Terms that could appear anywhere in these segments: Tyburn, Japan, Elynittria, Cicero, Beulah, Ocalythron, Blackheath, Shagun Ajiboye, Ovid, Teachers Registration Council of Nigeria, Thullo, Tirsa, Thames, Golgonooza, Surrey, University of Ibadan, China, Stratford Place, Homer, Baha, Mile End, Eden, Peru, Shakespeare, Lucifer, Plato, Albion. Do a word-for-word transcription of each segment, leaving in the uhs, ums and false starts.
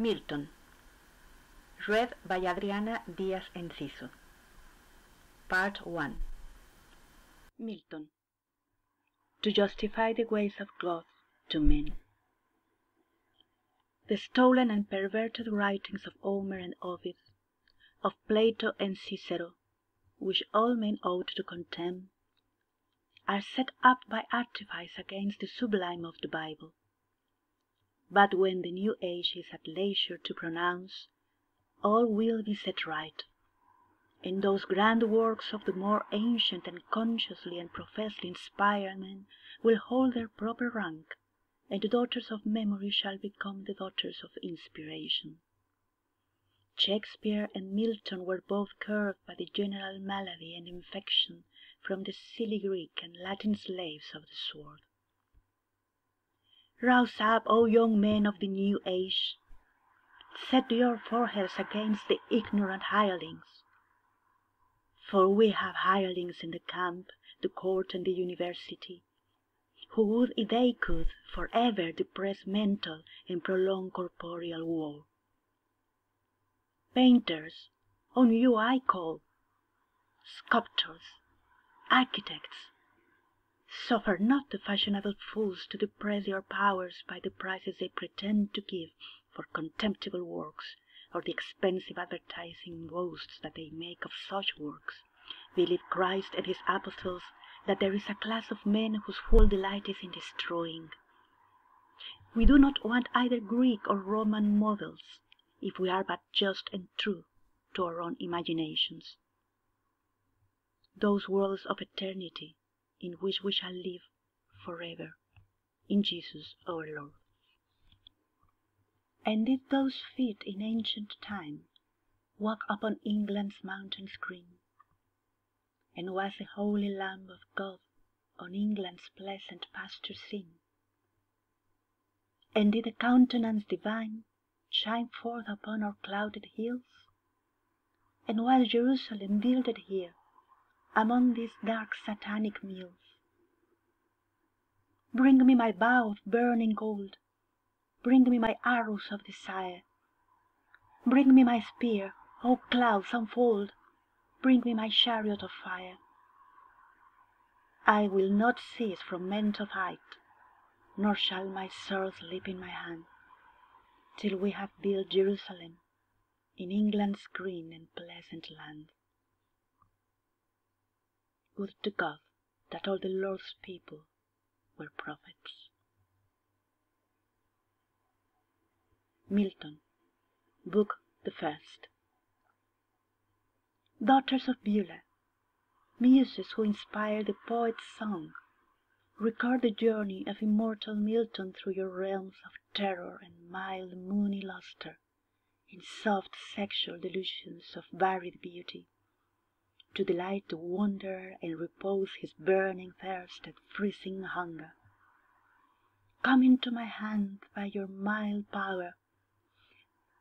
Milton, read by Adriana Díaz Enciso. Part one. Milton. To justify the ways of God to men. The stolen and perverted writings of Homer and Ovid, of Plato and Cicero, which all men ought to contemn, are set up by artifice against the sublime of the Bible. But when the new age is at leisure to pronounce, all will be set right, and those grand works of the more ancient and consciously and professedly inspired men will hold their proper rank, and the daughters of memory shall become the daughters of inspiration. Shakespeare and Milton were both curbed by the general malady and infection from the silly Greek and Latin slaves of the sword. Rouse up, O young men of the new age! Set your foreheads against the ignorant hirelings. For we have hirelings in the camp, the court, and the university, who would, if they could, forever depress mental and prolong corporeal war. Painters, on you I call, sculptors, architects, suffer not the fashionable fools to depress your powers by the prices they pretend to give for contemptible works, or the expensive advertising boasts that they make of such works. Believe Christ and his apostles that there is a class of men whose whole delight is in destroying. We do not want either Greek or Roman models, if we are but just and true to our own imaginations. Those worlds of eternity, in which we shall live forever, in Jesus our Lord. And did those feet in ancient time walk upon England's mountains green? And was the holy Lamb of God on England's pleasant pasture seen? And did a countenance divine shine forth upon our clouded hills? And was Jerusalem builded here, among these dark satanic mills? Bring me my bow of burning gold, bring me my arrows of desire, bring me my spear, O clouds unfold, bring me my chariot of fire. I will not cease from mental height, nor shall my sword slip in my hand, till we have built Jerusalem in England's green and pleasant land. Would to God that all the Lord's people were prophets. Milton, Book the First. Daughters of Beulah, muses who inspire the poet's song, record the journey of immortal Milton through your realms of terror and mild moony luster, and soft sexual delusions of varied beauty, to delight the wanderer and repose his burning thirst and freezing hunger. Come into my hand by your mild power,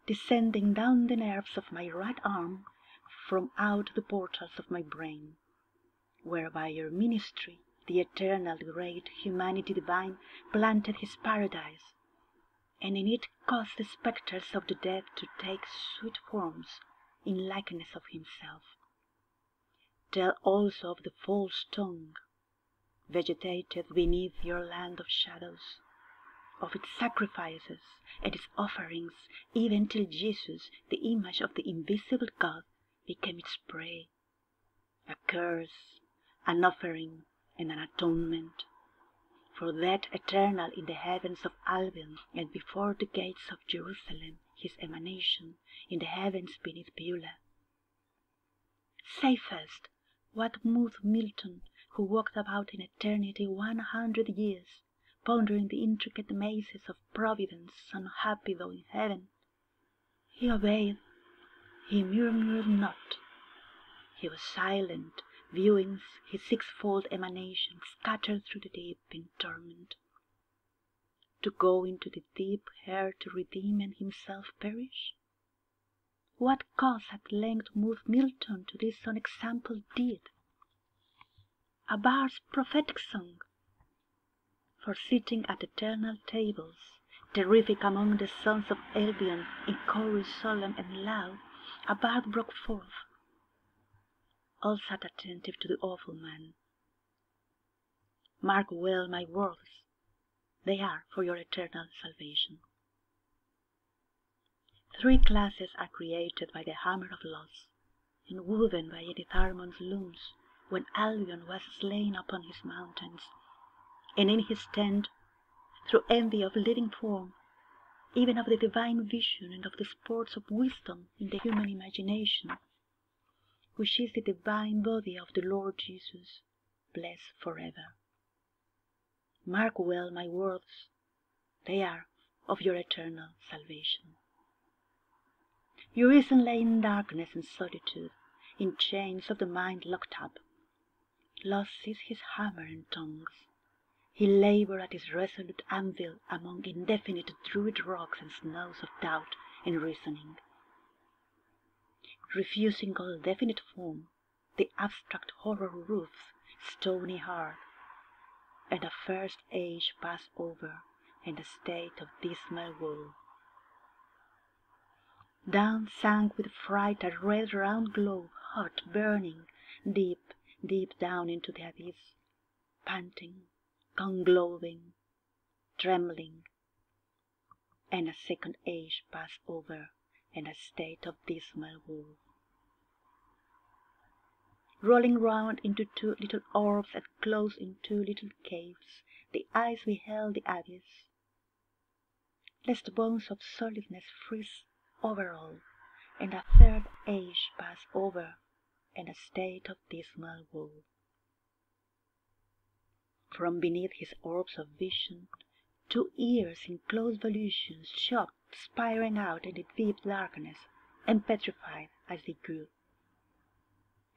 descending down the nerves of my right arm from out the portals of my brain, where by your ministry the eternal great humanity divine planted his paradise, and in it caused the spectres of the dead to take sweet forms in likeness of himself. Tell also of the false tongue, vegetated beneath your land of shadows, of its sacrifices and its offerings, even till Jesus, the image of the invisible God, became its prey, a curse, an offering, and an atonement, for that eternal in the heavens of Albion, and before the gates of Jerusalem, his emanation, in the heavens beneath Beulah. Say first, what moved Milton, who walked about in eternity one hundred years, pondering the intricate mazes of providence, unhappy though in heaven? He obeyed, he murmured not, he was silent, viewing his sixfold emanation scattered through the deep in torment. To go into the deep here to redeem and himself perish? What cause at length moved Milton to this unexampled deed? A bard's prophetic song, for sitting at eternal tables Terrific among the sons of Albion, in chorus solemn and loud, a bard broke forth. All sat attentive to the awful man. Mark well my words, they are for your eternal salvation. Three classes are created by the hammer of Los, and woven by Enitharmon's looms, when Albion was slain upon his mountains, and in his tent, through envy of living form, even of the divine vision and of the sports of wisdom in the human imagination, which is the divine body of the Lord Jesus, blessed forever. Mark well my words, they are of your eternal salvation. Urizen lay in darkness and solitude, in chains of the mind locked up. Los seized his hammer and tongs. He laboured at his resolute anvil among indefinite druid rocks and snows of doubt and reasoning. Refusing all definite form, the abstract horror roofs stony hard, and a first age passed over in a state of dismal woe. Down sank with fright a red round glow, hot, burning, deep, deep down into the abyss, panting, conglobing, trembling, and a second age passed over in a state of dismal woe. Rolling round into two little orbs and close in two little caves, the eyes beheld the abyss. Lest bones of solidness freeze over all, and a third age passed over in a state of dismal woe. From beneath his orbs of vision, two ears in close volutions shot, spiring out in the deep darkness, and petrified as they grew.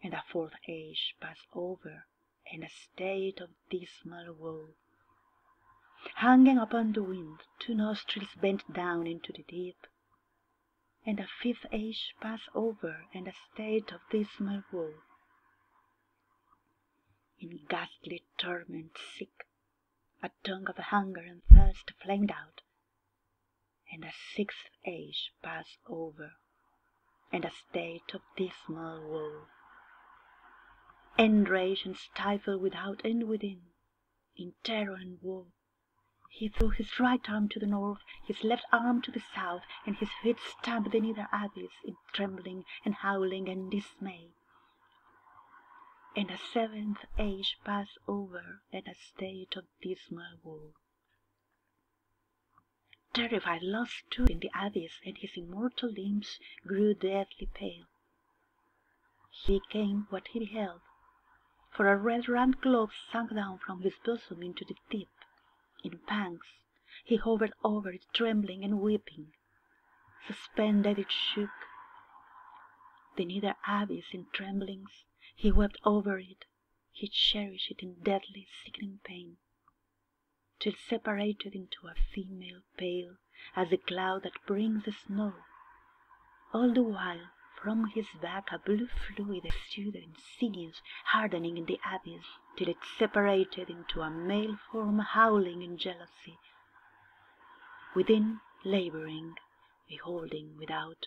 And a fourth age passed over in a state of dismal woe. Hanging upon the wind, two nostrils bent down into the deep, and a fifth age passed over in a state of dismal woe. In ghastly torment sick, a tongue of hunger and thirst flamed out, and a sixth age passed over in a state of dismal woe. Enraged and stifled without and within, in terror and woe, he threw his right arm to the north, his left arm to the south, and his feet stamped the nether abyss in trembling and howling and dismay. And a seventh age passed over in a state of dismal woe. Terrified, Los stood in the abyss, and his immortal limbs grew deathly pale. He became what he beheld, for a red round globe sank down from his bosom into the deep. In pangs, he hovered over it, trembling and weeping. Suspended, it shook. The nether abyss in tremblings, he wept over it. He cherished it in deadly, sickening pain, till separated into a female pale as the cloud that brings the snow. All the while, from his back a blue fluid exuded in sinews, hardening in the abyss, till it separated into a male form howling in jealousy. Within, labouring, beholding without,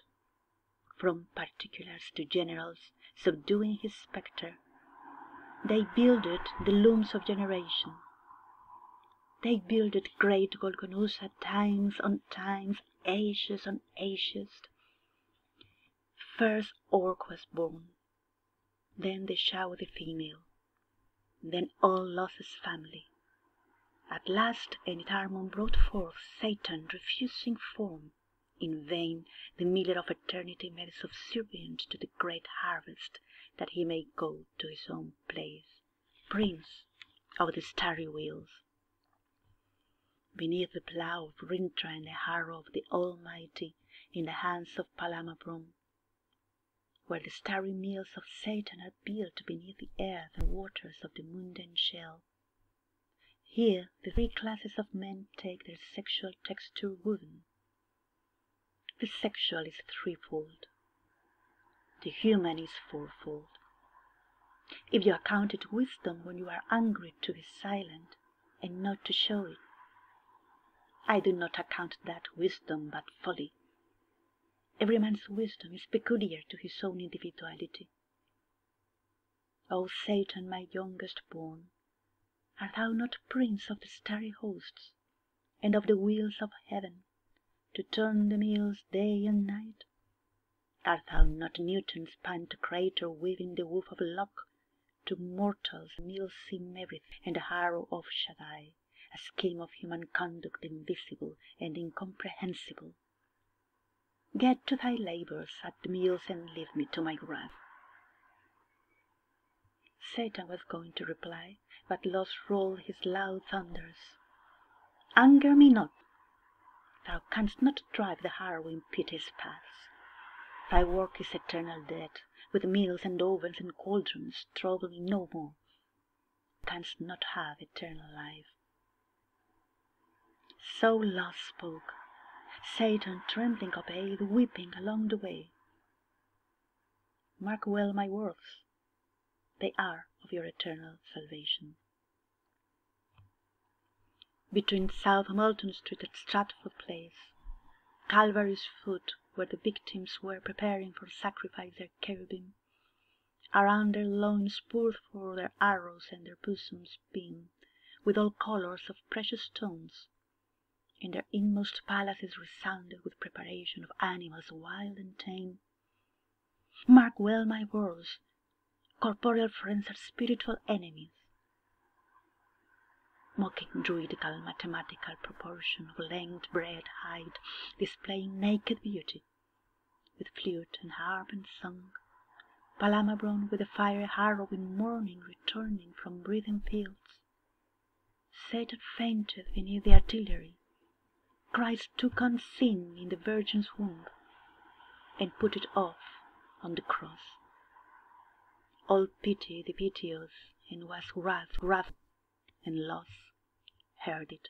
from particulars to generals, subduing his spectre, they builded the looms of generation. They builded great Golgonooza, times on times, ages on ages. First Orc was born, then they showered the female, then all Los's family. At last Enitharmon brought forth Satan, refusing form. In vain the miller of eternity made subservient to the great harvest, that he may go to his own place, prince of the starry wheels. Beneath the plough of Rintrah and the harrow of the Almighty, in the hands of Palamabron, where the starry mills of Satan had built beneath the earth and waters of the mundane shell. Here the three classes of men take their sexual texture woven. The sexual is threefold. The human is fourfold. If you account it wisdom when you are angry to be silent and not to show it, I do not account that wisdom but folly. Every man's wisdom is peculiar to his own individuality. O Satan, my youngest born, art thou not prince of the starry hosts, and of the wheels of heaven, to turn the mills day and night? Art thou not Newton's pantocrator weaving the woof of Locke, to mortals mills seem everything, and the harrow of Shaddai, a scheme of human conduct invisible and incomprehensible? Get to thy labours at the mills and leave me to my wrath. Satan was going to reply, but Los rolled his loud thunders. Anger me not. Thou canst not drive the harrowing pity's paths. Thy work is eternal dead, with mills and ovens and cauldrons, trouble me no more. Thou canst not have eternal life. So Los spoke. Satan, trembling, obeyed, weeping along the way. Mark well my words. They are of your eternal salvation. Between South Milton Street and Stratford Place, Calvary's Foot, where the victims were preparing for sacrifice their cherubim, around their loins poured forth their arrows and their bosoms beam with all colours of precious stones, and their inmost palaces resounded with preparation of animals wild and tame. Mark well my words, corporeal friends are spiritual enemies. Mocking druidical mathematical proportion of length, breadth, height, displaying naked beauty, with flute and harp and song, Palamabron with the fire harrow in morning returning from breathing fields. Satan fainted beneath the artillery. Christ took on sin in the Virgin's womb, and put it off on the cross. All pity the piteous, and was wrath, wrath, and Los heard it.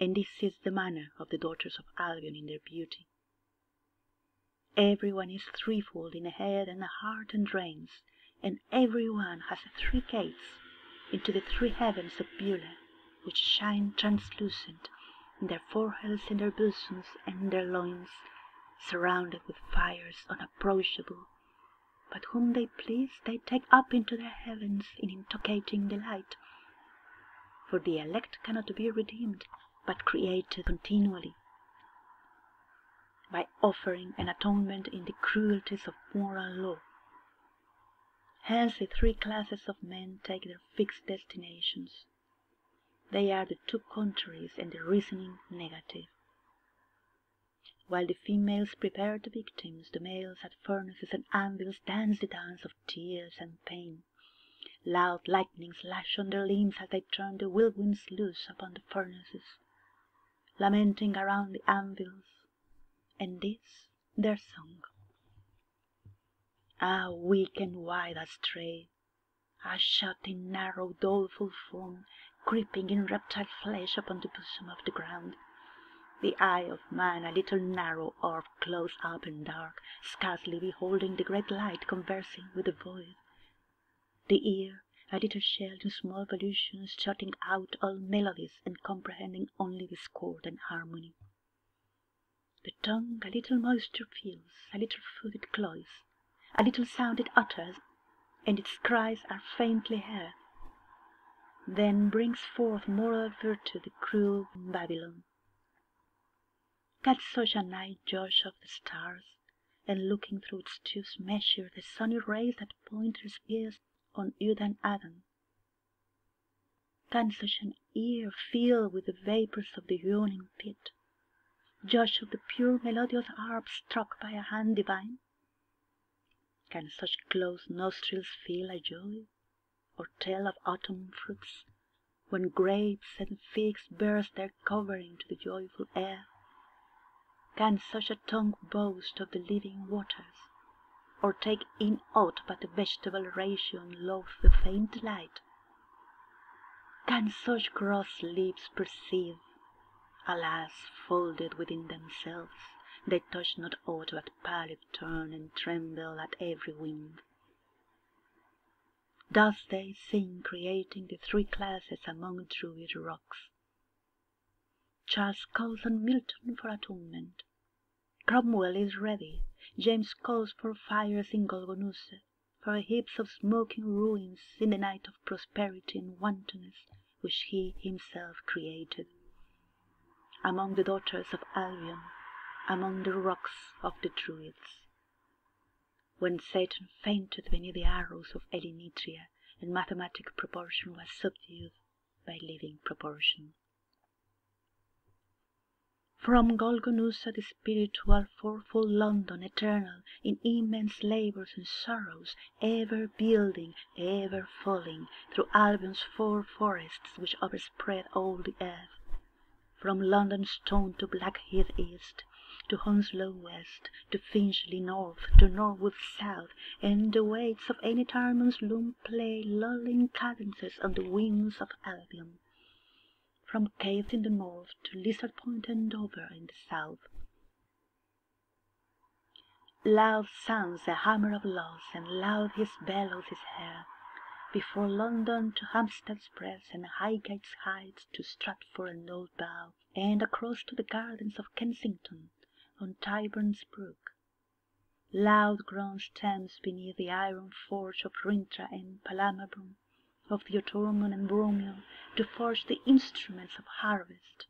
And this is the manner of the daughters of Albion in their beauty. Everyone is threefold in a head and a heart and reins, and everyone has three gates into the three heavens of Beulah, which shine translucent in their foreheads and their bosoms and their loins, surrounded with fires unapproachable, but whom they please they take up into their heavens in intoxicating delight. For the elect cannot be redeemed, but created continually. By offering an atonement in the cruelties of moral law. Hence the three classes of men take their fixed destinations. They are the two contraries and the reasoning negative. While the females prepared the victims, the males at furnaces and anvils danced the dance of tears and pain. Loud lightnings lashed on their limbs as they turned the whirlwinds loose upon the furnaces, lamenting around the anvils, and this their song. Ah, weak and wide astray, ah, shut in narrow, doleful form, creeping in reptile flesh upon the bosom of the ground, the eye of man, a little narrow orb, close up and dark, scarcely beholding the great light, conversing with the void. The ear, a little shell in small volutions, shutting out all melodies and comprehending only discord and harmony. The tongue, a little moisture feels, a little food it cloys, a little sound it utters, and its cries are faintly heard. Then brings forth moral virtue the cruel Babylon. Catch such a night, Josh, of the stars, and looking through its tubes measure the sunny rays that point their spears on Eve and Adam. Can such an ear fill with the vapours of the yawning pit, Josh, of the pure melodious harp struck by a hand divine? Can such closed nostrils feel a joy, or tell of autumn fruits, when grapes and figs burst their covering to the joyful air? Can such a tongue boast of the living waters, or take in aught but the vegetable ration loath the faint delight? Can such gross lips perceive? Alas, folded within themselves, they touch not aught but pallid turn and tremble at every wind. Thus they sing, creating the three classes among druid rocks, Charles calls on Milton for atonement. Cromwell is ready. James calls for fires in Golgonooza, for heaps of smoking ruins in the night of prosperity and wantonness which he himself created. Among the daughters of Albion, among the rocks of the Druids. When Satan fainted beneath the arrows of Elynittria, and mathematic proportion was subdued by living proportion. From Golgonooza the spiritual fourfold London eternal, in immense labours and sorrows, ever building, ever falling, through Albion's four forests which overspread all the earth, from London Stone to Blackheath East, to Hounslow West, to Finchley North, to Norwood South, and the weights of Enitharmon's loom play lulling cadences on the wings of Albion. From Caves in the north to Lizard Point and Dover in the south. Loud sounds the hammer of Los, and loud his bellows his hair, before London to Hampstead's Press, and Highgate's Heights to Stratford and Old Bow, and across to the gardens of Kensington, on Tyburn's brook. Loud groan stems beneath the iron forge of Rintrah and Palamabron, of the Eutormon and Bromion, to forge the instruments of harvest,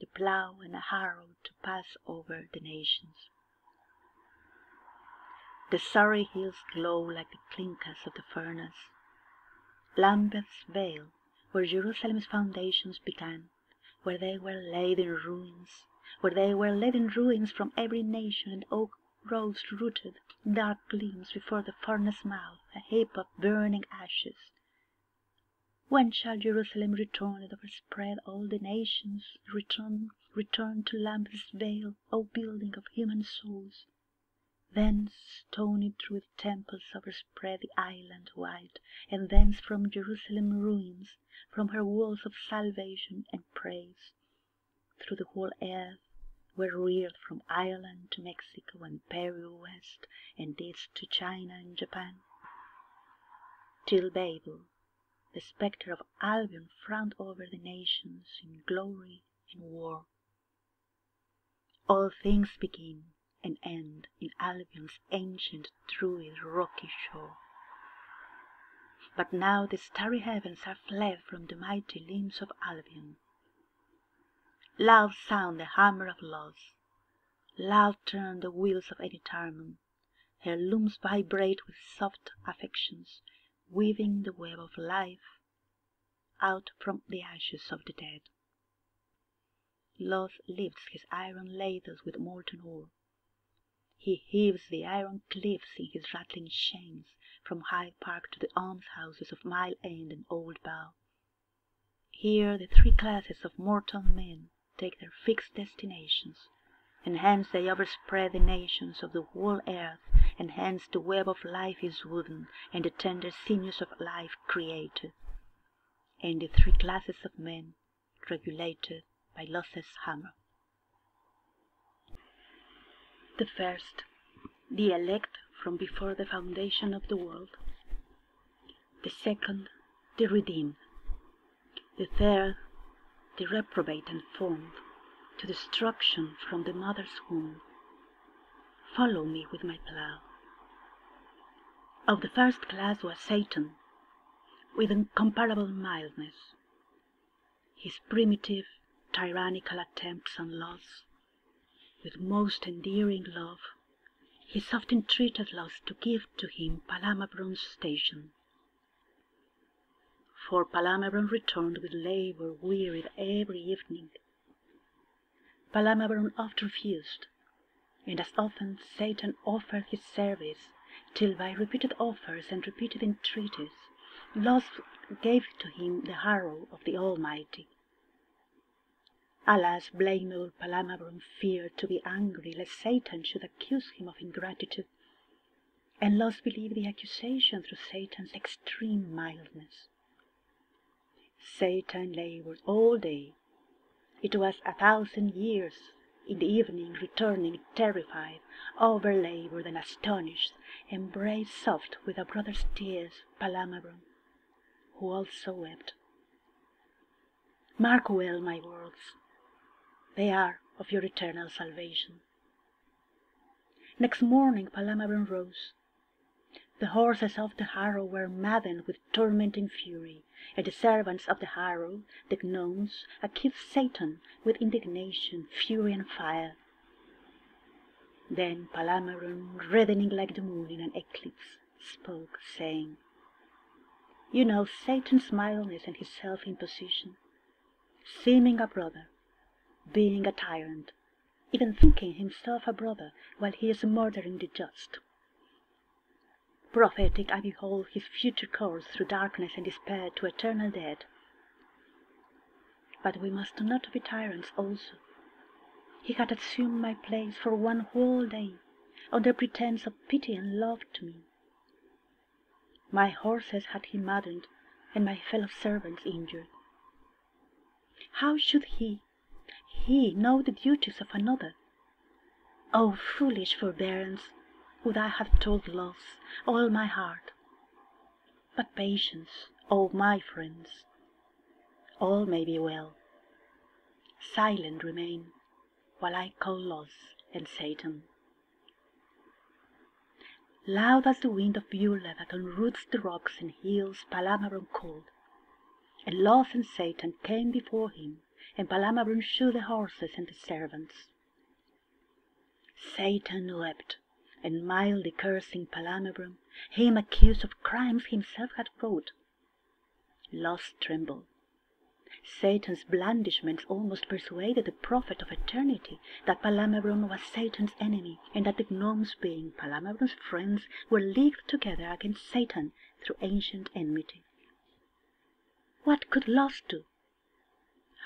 the plough and a harrow to pass over the nations. The Surrey hills glow like the clinkers of the furnace. Lambeth's Vale, where Jerusalem's foundations began, where they were laid in ruins, where they were laid in ruins from every nation, and oak groves rooted, dark gleams before the furnace mouth, a heap of burning ashes. When shall Jerusalem return and overspread all the nations? Return, return to Lambeth's Vale, O building of human souls. Thence stony through the temples overspread the island wide, and thence from Jerusalem ruins, from her walls of salvation and praise, through the whole earth were reared from Ireland to Mexico and Peru west, and thence to China and Japan, till Babel, the spectre of Albion, frowned over the nations in glory and war. All things begin and end in Albion's ancient Druid rocky shore. But now the starry heavens are fled from the mighty limbs of Albion. Loud sound the hammer of Los, loud turn the wheels of Enitharmon, her looms vibrate with soft affections, weaving the web of life out from the ashes of the dead. Los lifts his iron ladles with molten ore. He heaves the iron cliffs in his rattling chains, from Hyde Park to the almshouses of Mile End and Old Bow. Here the three classes of mortal men take their fixed destinations, and hence they overspread the nations of the whole earth, and hence the web of life is woven, and the tender sinews of life created, and the three classes of men regulated by Los's hammer. The first, the elect from before the foundation of the world. The second, the redeemed. The third, the reprobate and formed to destruction from the mother's womb. Follow me with my plough. Of the first class was Satan, with incomparable mildness. His primitive, tyrannical attempts on Los, with most endearing love, he soft entreated Los to give to him Palamabron's station. For Palamabron returned with labour wearied every evening. Palamabron oft refused, and as often Satan offered his service, till by repeated offers and repeated entreaties, Los gave to him the harrow of the Almighty. Alas, blameable Palamabron feared to be angry, lest Satan should accuse him of ingratitude, and Los believed the accusation through Satan's extreme mildness. Satan laboured all day. It was a thousand years, in the evening returning terrified, overlaboured and astonished, embraced soft with a brother's tears Palamabron, who also wept. Mark well my words. They are of your eternal salvation. Next morning Palamabron rose. The horses of the harrow were maddened with torment and fury, and the servants of the harrow, the gnomes, accused Satan with indignation, fury, and fire. Then Palamabron, reddening like the moon in an eclipse, spoke, saying, "You know Satan's mildness and his self-imposition, seeming a brother, being a tyrant, even thinking himself a brother while he is murdering the just. Prophetic I behold his future course through darkness and despair to eternal death. But we must not be tyrants also. He had assumed my place for one whole day, under pretense of pity and love to me. My horses had he maddened, and my fellow servants injured. How should he, he know the duties of another? O foolish forbearance! Would I have told Los all my heart? But patience, O my friends. All may be well. Silent remain, while I call Los and Satan." Loud as the wind of Beulah that unroots the rocks and hills, Palamabron called, and Los and Satan came before him, and Palamabron shook the horses and the servants. Satan wept, and mildly cursing Palamabron, him accused of crimes himself had wrought. Los trembled. Satan's blandishments almost persuaded the prophet of eternity that Palamabron was Satan's enemy, and that the gnomes, being Palamabron's friends, were leagued together against Satan through ancient enmity. What could Los do?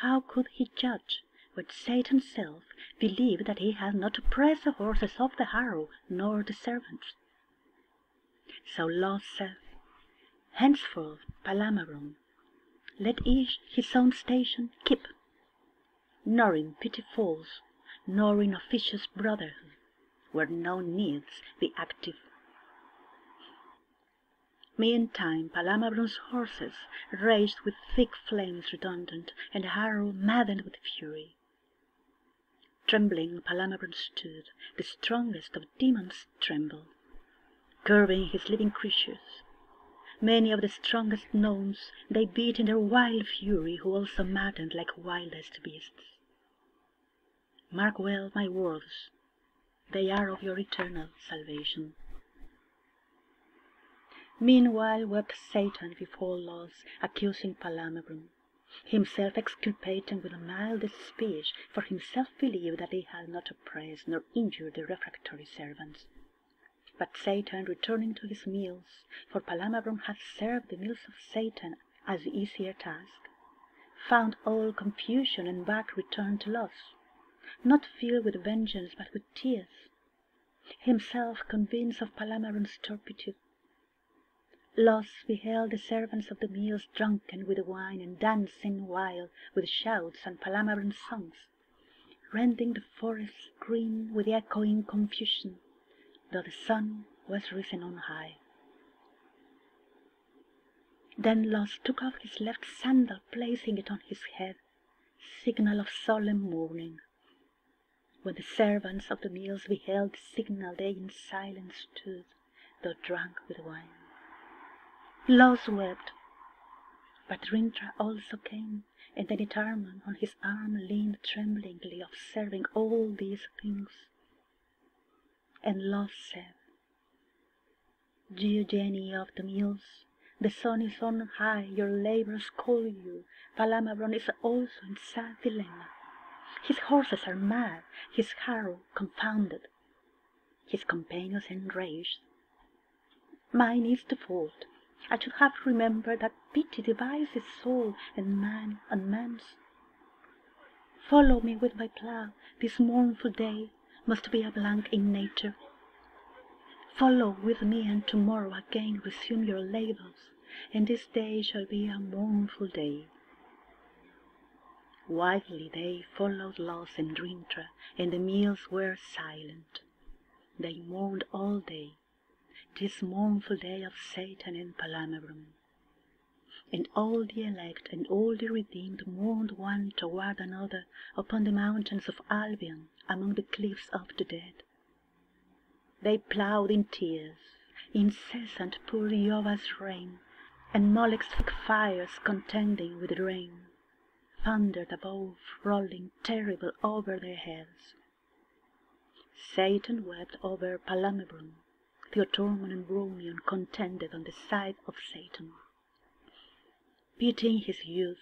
How could he judge, when Satan self believed that he had not oppressed the horses of the harrow, nor the servants? So Los said, "Henceforth, Palamabron, let each his own station keep, nor in pity false, nor in officious brotherhood, where no needs be active." Meantime Palamabron's horses raged with thick flames redundant, and the harrow maddened with fury. Trembling Palamabron stood, the strongest of demons trembled, curbing his living creatures. Many of the strongest gnomes they beat in their wild fury, who also maddened like wildest beasts. Mark well my words, they are of your eternal salvation. Meanwhile wept Satan before Los, accusing Palamabron, himself exculpating with the mildest speech, for himself believed that he had not oppressed nor injured the refractory servants. But Satan, returning to his meals, for Palamabron had served the meals of Satan as the easier task, found all confusion and back returned to Los, not filled with vengeance but with tears, himself convinced of Palamabron's turpitude. Los beheld the servants of the meals drunken with wine and dancing wild with shouts and Palamabron's songs, rending the forest green with the echoing confusion, though the sun was risen on high. Then Los took off his left sandal, placing it on his head, signal of solemn mourning. When the servants of the meals beheld the signal, they in silence stood, though drunk with wine. Los wept, but Rintrah also came, and Enitharmon on his arm leaned tremblingly, observing all these things. And Los said, "Eugenie of the mills, the sun is on high, your labours call you. Palamabron is also in sad dilemma. His horses are mad, his harrow confounded, his companions enraged. Mine is the fault. I should have remembered that pity divides the soul and man and man's. Follow me with my plough. This mournful day must be a blank in nature. Follow with me, and tomorrow again resume your labours, and this day shall be a mournful day." Wildly they followed Los and Rintrah, and the meals were silent. They mourned all day, this mournful day of Satan and Palamabron. and all the elect and all the redeemed mourned one toward another upon the mountains of Albion, among the cliffs of the dead. They ploughed in tears, incessant poor Jehovah's rain, and Moloch's fires contending with the rain, thundered above, rolling terrible over their heads. Satan wept over Palamabron, Theotormon and Romion contended on the side of Satan. Pitying his youth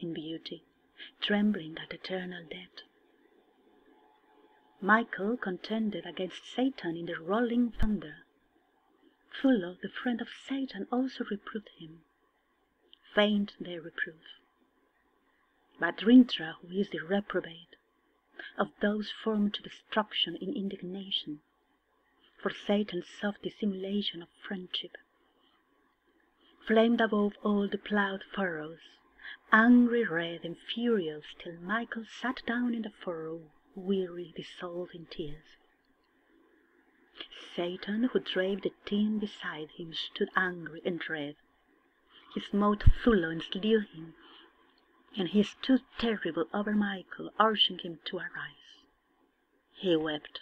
in beauty, trembling at eternal death, Michael contended against Satan in the rolling thunder. Philo, the friend of Satan, also reproved him. Faint their reproof. But Rintrah, who is the reprobate of those formed to destruction in indignation, for Satan's soft dissimulation of friendship, flamed above all the ploughed furrows, angry, red, and furious, till Michael sat down in the furrow, weary, dissolved in tears. Satan, who drave the team beside him, stood angry and red. He smote Thullo and slew him, and he stood terrible over Michael, urging him to arise. He wept.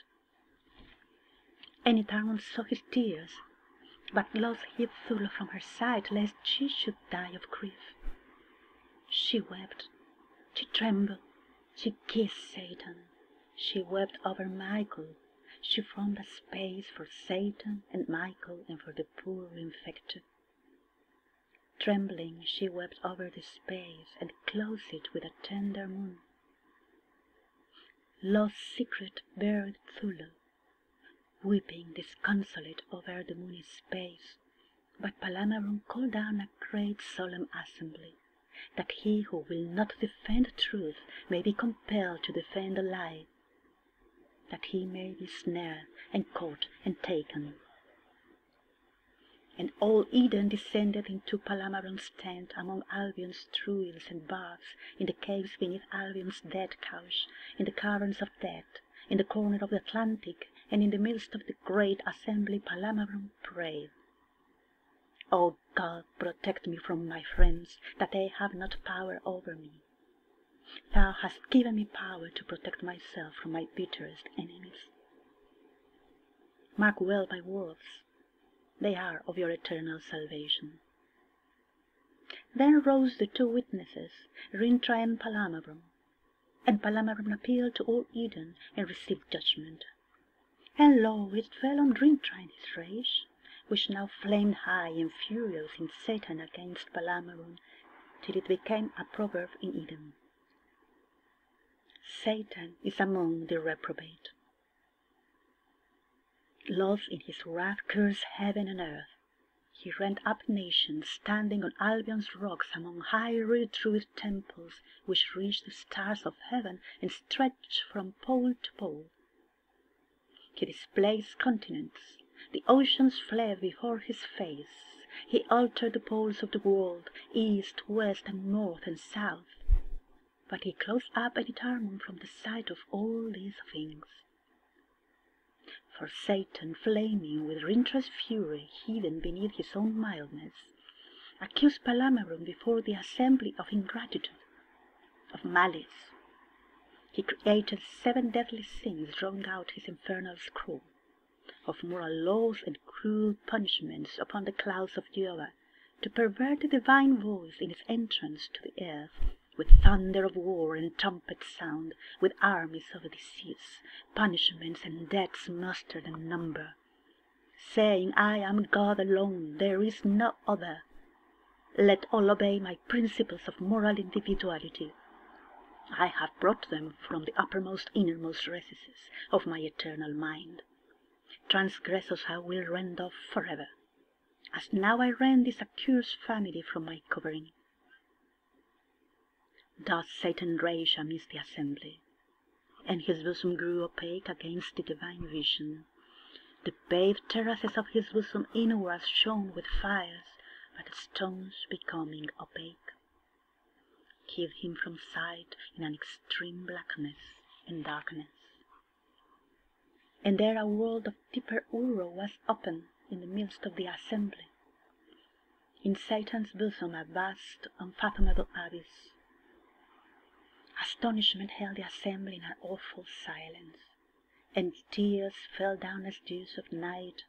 Enitharmon saw his tears, but Los hid Thullo from her side, lest she should die of grief. She wept, she trembled, she kissed Satan, she wept over Michael, she formed a space for Satan and Michael and for the poor infected. Trembling, she wept over the space and closed it with a tender moon. Los' secret buried Thullo, weeping disconsolate over the moony space, but Palamabron called down a great solemn assembly, that he who will not defend truth may be compelled to defend a lie, that he may be snared and caught and taken. And all Eden descended into Palamabron's tent among Albion's truils and baths, in the caves beneath Albion's dead couch, in the caverns of death, in the corner of the Atlantic, and in the midst of the great assembly Palamabron prayed, "O God, protect me from my friends, that they have not power over me. Thou hast given me power to protect myself from my bitterest enemies. Mark well my words, they are of your eternal salvation." Then rose the two witnesses, Rintrah and Palamabron, and Palamabron appealed to all Eden and received judgment. And lo, it fell on Rintrah in his rage, which now flamed high and furious in Satan against Palamabron, till it became a proverb in Eden. Satan is among the reprobate. Los in his wrath cursed heaven and earth. He rent up nations, standing on Albion's rocks among high rear-truth temples, which reached the stars of heaven and stretched from pole to pole. He displaced continents, the oceans fled before his face, he altered the poles of the world, east, west, and north, and south, but he closed up Enitharmon from the sight of all these things. For Satan, flaming with Rintrah's fury hidden beneath his own mildness, accused Palamabron before the assembly of ingratitude, of malice. He created seven deadly sins drawn out his infernal scroll, of moral laws and cruel punishments upon the clouds of Jehovah, to pervert the divine voice in its entrance to the earth, with thunder of war and trumpet sound, with armies of disease, punishments and deaths mustered in number, saying, "I am God alone, there is no other. Let all obey my principles of moral individuality. I have brought them from the uppermost, innermost recesses of my eternal mind. Transgressors I will rend off forever, as now I rend this accursed family from my covering." Thus Satan raged amidst the assembly, and his bosom grew opaque against the divine vision. The paved terraces of his bosom inwards shone with fires, but the stones becoming opaque hid him from sight in an extreme blackness and darkness. And there a world of deeper horror was opened in the midst of the assembly. in Satan's bosom a vast, unfathomable abyss. Astonishment held the assembly in an awful silence, and tears fell down as dews of night,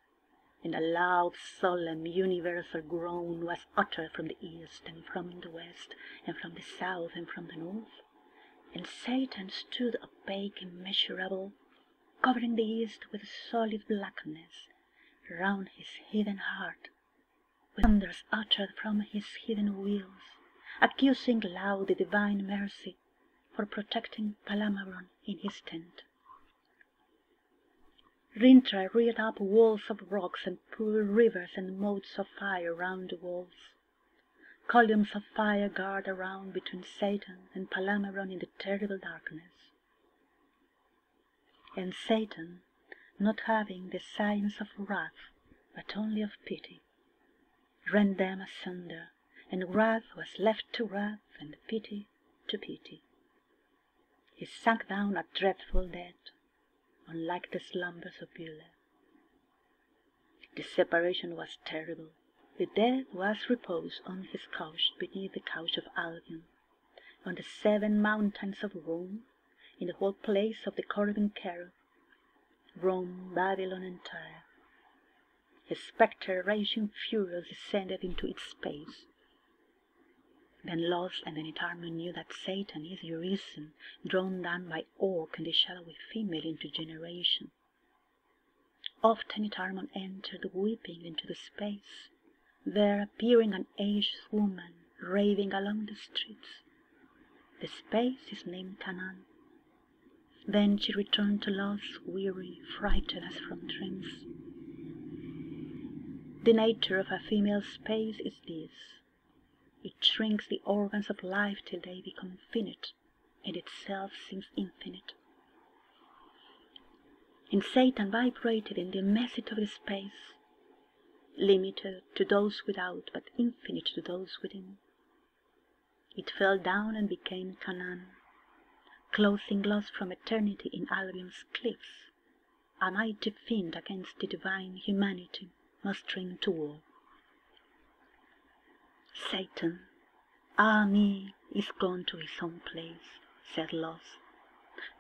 and a loud, solemn, universal groan was uttered from the east, and from the west, and from the south, and from the north. And Satan stood opaque, immeasurable, covering the east with solid blackness. Round his hidden heart, with thunders uttered from his hidden wheels, accusing loud the divine mercy for protecting Palamabron in his tent. Rintrah reared up walls of rocks and poured rivers and moats of fire round the walls. Columns of fire guard around between Satan and Palamabron in the terrible darkness. And Satan, not having the signs of wrath, but only of pity, rent them asunder, and wrath was left to wrath, and pity to pity. He sank down a dreadful dead, unlike the slumbers of Beulah. The separation was terrible. The dead was reposed on his couch beneath the couch of Albion, on the seven mountains of Rome, in the whole place of the Corvin Cherub, Rome, Babylon, and Tyre. A spectre raging furious descended into its space. Then Los and Enitharmon knew that Satan is Urizen, drawn down by Orc and the shadowy female into generation. Oft Enitharmon entered weeping into the space, there appearing an aged woman, raving along the streets. The space is named Canaan. Then she returned to Los, weary, frightened as from dreams. The nature of a female space is this: it shrinks the organs of life till they become finite, and itself seems infinite. And Satan vibrated in the immensity of the space, limited to those without, but infinite to those within. It fell down and became Canaan, clothing Los from eternity in Albion's cliffs, a mighty fiend against the divine humanity mustering to war. Satan, ah me, is gone to his own place, said Los.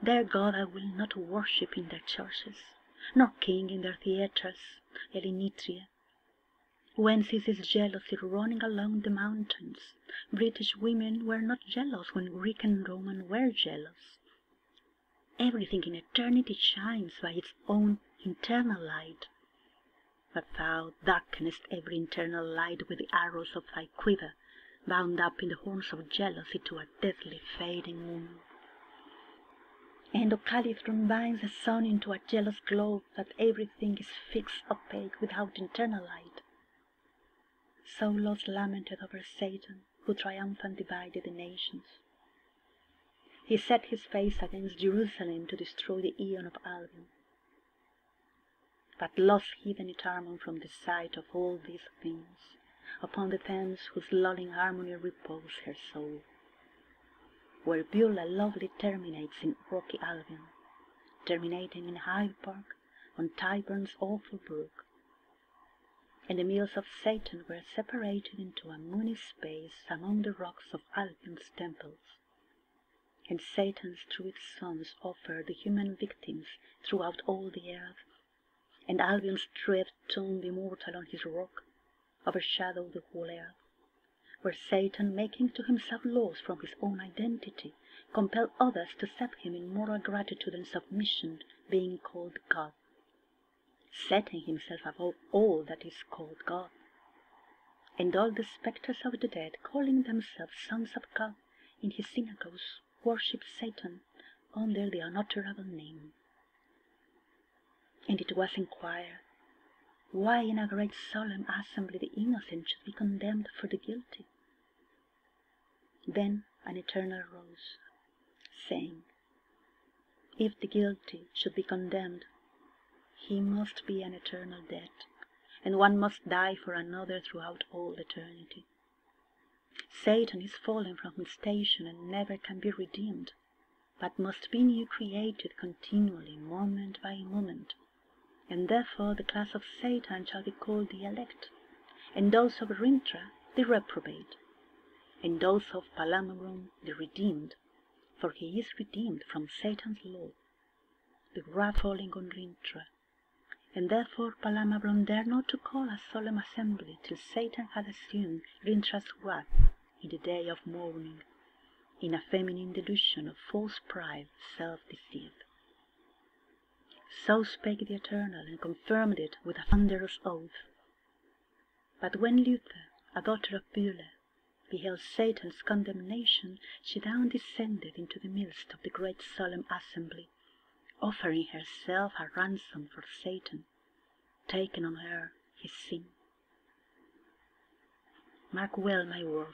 Their God I will not worship in their churches, nor king in their theatres, Elynittria. Whence is his jealousy running along the mountains? British women were not jealous when Greek and Roman were jealous. Everything in eternity shines by its own internal light. But thou darkenest every internal light with the arrows of thy quiver, bound up in the horns of jealousy to a deathly fading moon. And Ocalythron binds the sun into a jealous globe that everything is fixed opaque without internal light. So Los lamented over Satan, who triumphant divided the nations. He set his face against Jerusalem to destroy the Aeon of Albion. But Los hid Enitharmon from the sight of all these things, upon the Thames whose lulling harmony reposes her soul. Where Beulah lovely terminates in rocky Albion, terminating in Hyde Park on Tyburn's awful brook, and the mills of Satan were separated into a moony space among the rocks of Albion's temples, and Satan's druid sons offered the human victims throughout all the earth, and Albion's dread tomb immortal on his rock overshadowed the whole earth, where Satan, making to himself laws from his own identity, compelled others to serve him in moral gratitude and submission, being called God, setting himself above all that is called God, and all the spectres of the dead, calling themselves sons of God, in his synagogues worship Satan under the unutterable name. And it was inquired, why in a great solemn assembly the innocent should be condemned for the guilty? Then an eternal rose, saying, if the guilty should be condemned, he must be an eternal dead, and one must die for another throughout all eternity. Satan is fallen from his station and never can be redeemed, but must be new created continually, moment by moment, and therefore the class of Satan shall be called the elect, and those of Rintrah the reprobate, and those of Palamabron, the redeemed, for he is redeemed from Satan's law, the wrath falling on Rintrah, and therefore Palamabron dared not to call a solemn assembly till Satan had assumed Rintrah's wrath in the day of mourning, in a feminine delusion of false pride, self-deceit. So spake the Eternal, and confirmed it with a thunderous oath. But when Leutha, a daughter of Beulah, beheld Satan's condemnation, she down descended into the midst of the great solemn assembly, offering herself a ransom for Satan, taking on her his sin. Mark well my words,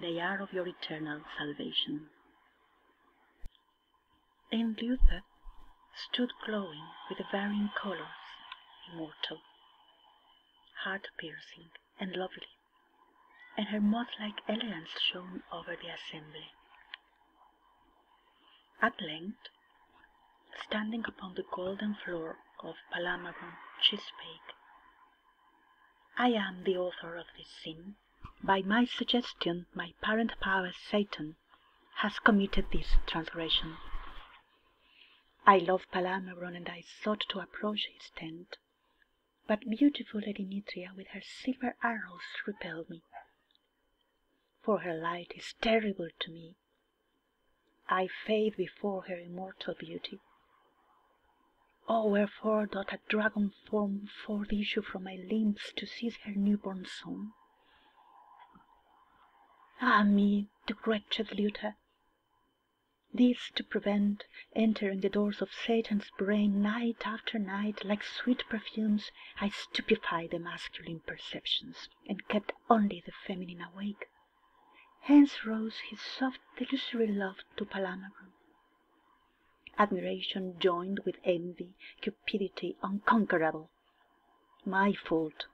they are of your eternal salvation. And Leutha stood glowing with the varying colors, immortal, heart-piercing and lovely, and her moth-like elegance shone over the assembly. At length, standing upon the golden floor of Palamabron, she spake, "I am the author of this sin. By my suggestion, my parent power, Satan, has committed this transgression. I love Palamabron, and I sought to approach his tent, but beautiful Elynittria with her silver arrows repelled me, for her light is terrible to me. I fade before her immortal beauty. Oh, wherefore doth a dragon form forth issue from my limbs to seize her newborn son? Ah me, the wretched Leutha! This to prevent, entering the doors of Satan's brain night after night, like sweet perfumes, I stupefied the masculine perceptions, and kept only the feminine awake. Hence rose his soft, delusory love to Palamabron. Admiration joined with envy, cupidity unconquerable. My fault,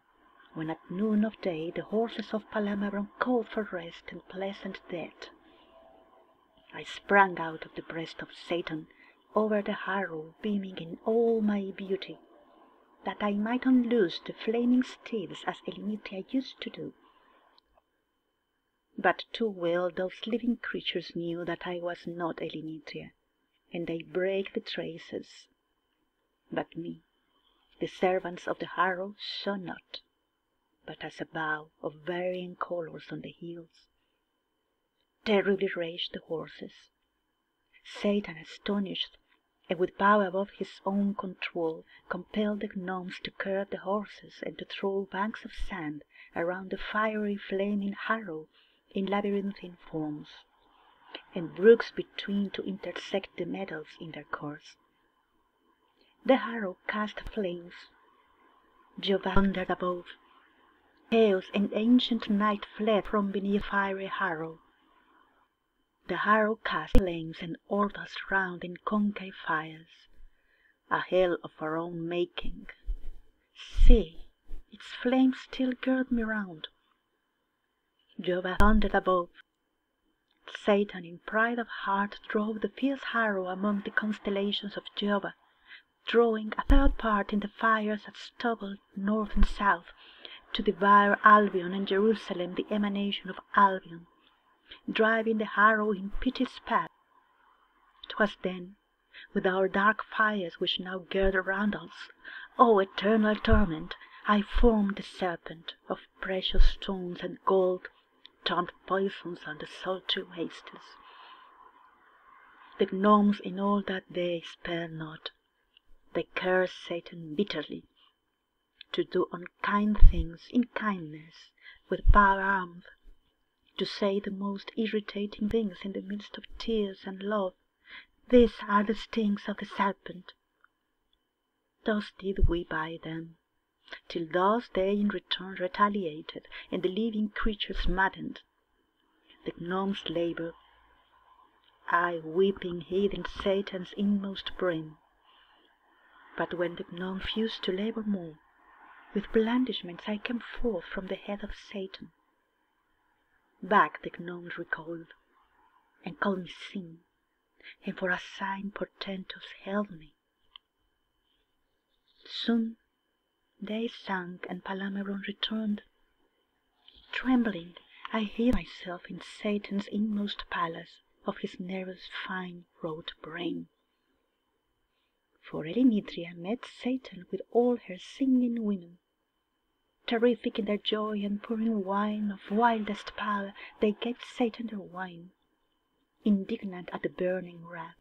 when at noon of day the horses of Palamabron called for rest and pleasant death. I sprang out of the breast of Satan, over the harrow beaming in all my beauty, that I might unloose the flaming steeds as Elynittria used to do. But too well those living creatures knew that I was not Elynittria, and they break the traces. But me, the servants of the harrow, saw not, but as a bough of varying colors on the hills. Terribly raged the horses. Satan, astonished, and with power above his own control, compelled the gnomes to curb the horses and to throw banks of sand around the fiery flaming harrow in labyrinthine forms, and brooks between to intersect the metals in their course. The harrow cast flames. Jehovah thundered above. Chaos and ancient night fled from beneath fiery harrow. The harrow cast flames and whirled us round in concave fires, a hell of our own making. See, its flames still girt me round. Jehovah thundered above. Satan, in pride of heart, drove the fierce harrow among the constellations of Jehovah, drawing a third part in the fires that stubbled north and south, to devour Albion and Jerusalem, the emanation of Albion, driving the harrow in piteous path. 'Twas then, with our dark fires which now gird around us, O eternal torment, I formed the serpent of precious stones and gold, turned poisons on the sultry wastes. The gnomes in all that day spared not. They cursed Satan bitterly, to do unkind things in kindness, with power armed, to say the most irritating things in the midst of tears and love. These are the stings of the serpent. Thus did we by them, till thus they in return retaliated, and the living creatures maddened. The gnomes laboured, I weeping hid in Satan's inmost brain. But when the gnome fused to labour more, with blandishments I came forth from the head of Satan. Back the gnome recoiled, and called me sin, and for a sign portentous held me. Soon they sank, and Palamabron returned, trembling, I feel myself in Satan's inmost palace of his nervous, fine-wrought brain. For Elynittria met Satan with all her singing women. Terrific in their joy and pouring wine of wildest power, they gave Satan their wine, indignant at the burning wrath,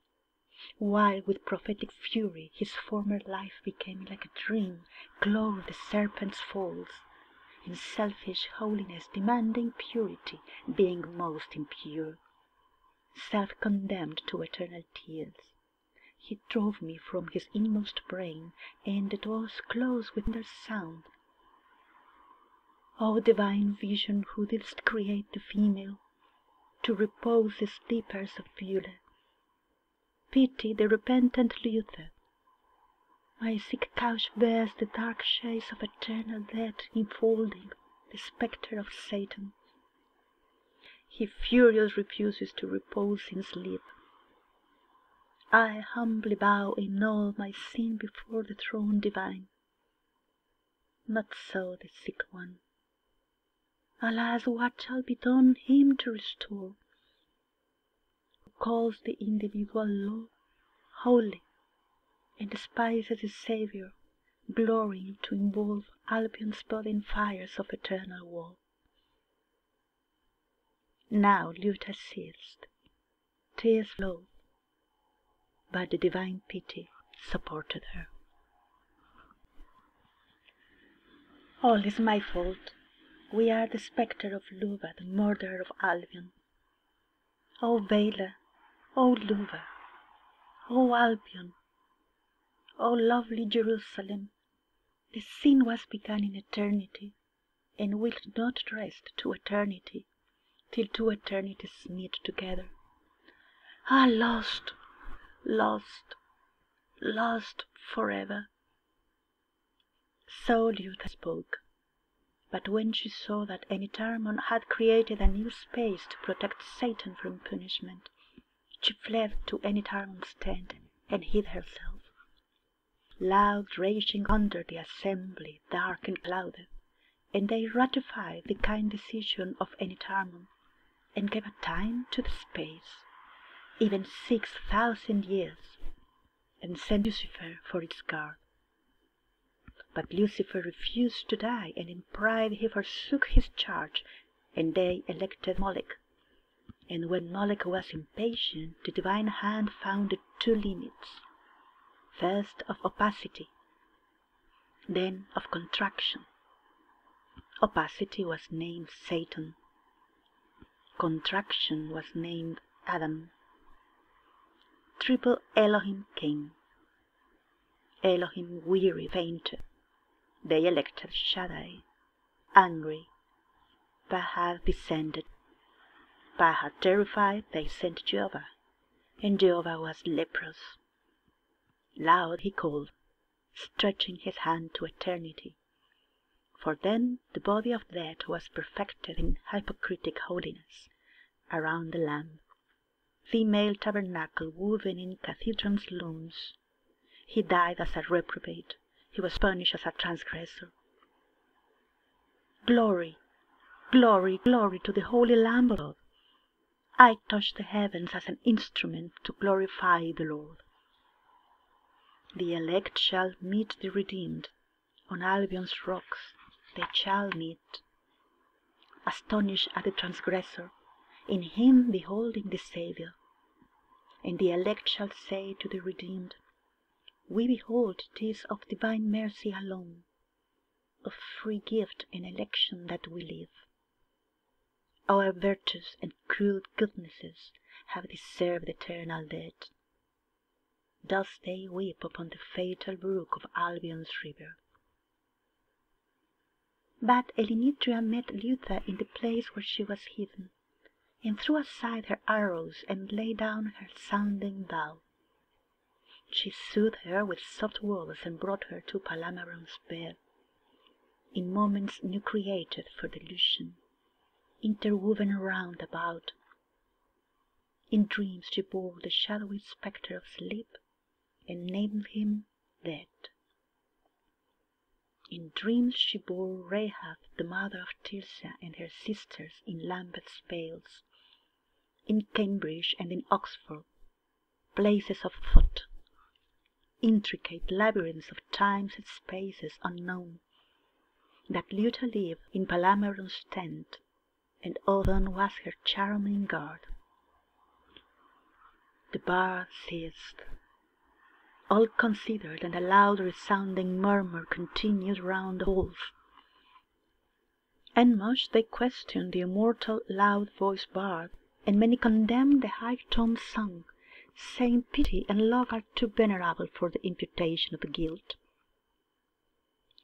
while with prophetic fury his former life became like a dream, clothed with serpent's folds, in selfish holiness demanding purity, being most impure, self-condemned to eternal tears. He drove me from his inmost brain, and the doors closed with their sound. O divine vision, who didst create the female to repose the sleepers of Beulah, pity the repentant Leutha. My sick couch bears the dark shades of eternal death enfolding the spectre of Satan. He furious refuses to repose in sleep. I humbly bow in all my sin before the throne divine. Not so the sick one. Alas, what shall be done him to restore? Who calls the individual law holy, and despises his Saviour, glorying to involve Albion's body in fires of eternal woe. Now Leutha ceased, tears flowed, but the divine pity supported her. All is my fault. We are the spectre of Luva, the murderer of Albion. O Beulah, O Luva, O Albion, O lovely Jerusalem, the sin was begun in eternity, and will not rest to eternity, till two eternities meet together. Ah, lost, lost, lost forever. So Leutha spoke. But when she saw that Enitharmon had created a new space to protect Satan from punishment, she fled to Enitharmon's tent and hid herself. Loud raging under the assembly, dark and clouded, and they ratified the kind decision of Enitharmon, and gave a time to the space, even six thousand years, and sent Lucifer for its guard. But Lucifer refused to die, and in pride he forsook his charge, and they elected Moloch. And when Moloch was impatient, the divine hand founded two limits, first of opacity, then of contraction. Opacity was named Satan. Contraction was named Adam. Triple Elohim came. Elohim weary fainted. They elected Shaddai. Angry, Baha descended. Baha terrified, they sent Jehovah, and Jehovah was leprous. Loud he called, stretching his hand to eternity, for then the body of death was perfected in hypocritic holiness around the Lamb, female tabernacle woven in cathedral's looms. He died as a reprobate. He was punished as a transgressor. Glory, glory, glory to the Holy Lamb of God. I touched the heavens as an instrument to glorify the Lord. The elect shall meet the redeemed. On Albion's rocks they shall meet. Astonished at the transgressor, in him beholding the Saviour. And the elect shall say to the redeemed, "We behold this of divine mercy alone, of free gift and election that we live. Our virtues and cruel goodnesses have deserved eternal death." Thus they weep upon the fatal brook of Albion's river. But Elynittria met Leutha in the place where she was hidden, and threw aside her arrows and laid down her sounding bow. She soothed her with soft words and brought her to Palamabron's bed, in moments new created for delusion, interwoven round about. In dreams she bore the shadowy spectre of sleep, and named him Death. In dreams she bore Rahab, the mother of Tirsa, and her sisters in Lambeth's Pales, in Cambridge and in Oxford, places of thought, intricate labyrinths of times and spaces unknown, that Leutha lived in Palamabron's tent, and Odin was her charming guard. The bar ceased. All considered, and a loud resounding murmur continued round the halls. And much they questioned the immortal loud-voiced bard, and many condemned the high-toned song, saying pity and love are too venerable for the imputation of guilt.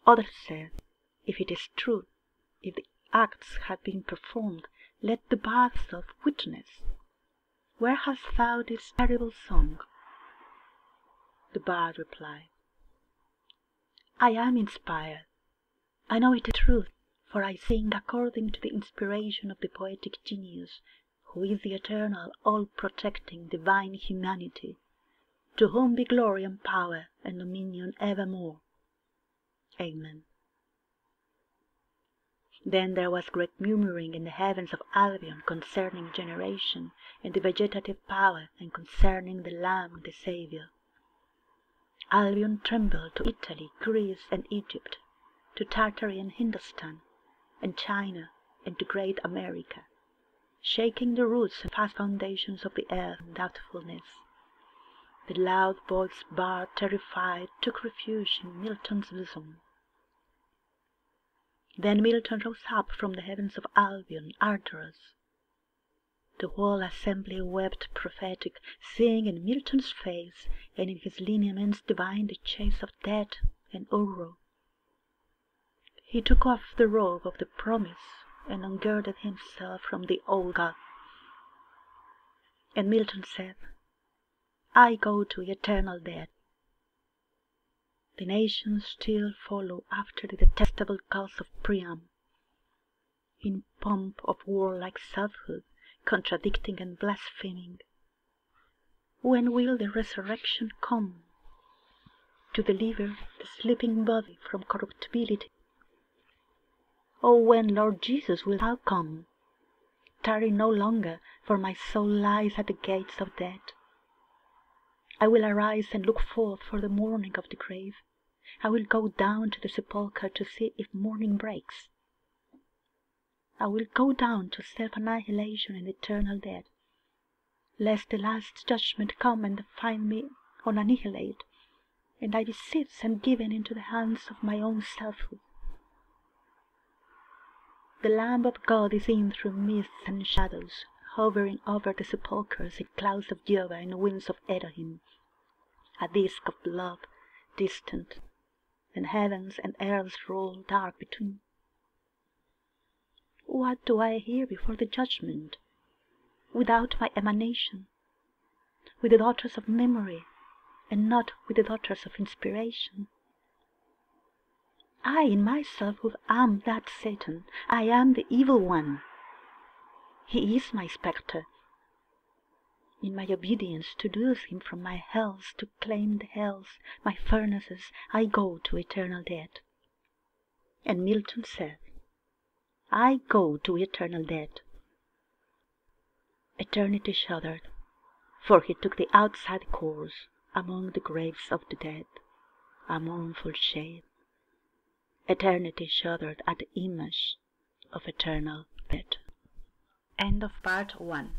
Others said, if it is true, if the acts have been performed, let the bard self-witness. Where hast thou this terrible song? The bard replied, I am inspired. I know it a truth, for I sing according to the inspiration of the poetic genius, who is the eternal, all-protecting, divine humanity, to whom be glory and power and dominion evermore. Amen. Then there was great murmuring in the heavens of Albion concerning generation, and the vegetative power, and concerning the Lamb, the Saviour. Albion trembled to Italy, Greece, and Egypt, to Tartary and Hindostan, and China, and to great America, shaking the roots and fast foundations of the earth in doubtfulness. The loud-voiced bard, terrified, took refuge in Milton's bosom. Then Milton rose up from the heavens of Albion, Arcturus. The whole assembly wept prophetic, seeing in Milton's face and in his lineaments divine the chase of death and horror. He took off the robe of the promise and ungirded himself from the old God. And Milton said, I go to eternal death. The nations still follow after the detestable cause of Priam, in pomp of warlike selfhood, contradicting and blaspheming. When will the resurrection come to deliver the sleeping body from corruptibility? Oh, when, Lord Jesus, wilt thou come? Tarry no longer, for my soul lies at the gates of death. I will arise and look forth for the morning of the grave. I will go down to the sepulchre to see if morning breaks. I will go down to self-annihilation and eternal death, lest the last judgment come and find me unannihilate, and I beseech and given into the hands of my own selfhood. The Lamb of God is seen through mists and shadows, hovering over the sepulchres in clouds of Jehovah and winds of Elohim, a disk of blood, distant, and heavens and earths roll dark between. What do I hear before the judgment, without my emanation, with the daughters of memory, and not with the daughters of inspiration? I in myself who am that Satan, I am the evil one. He is my spectre. In my obedience to lose him from my hells, to claim the hells, my furnaces, I go to eternal death. And Milton said, I go to eternal death. Eternity shuddered, for he took the outside course among the graves of the dead, a mournful shade. Eternity shuddered at the image of eternal death. End of part one.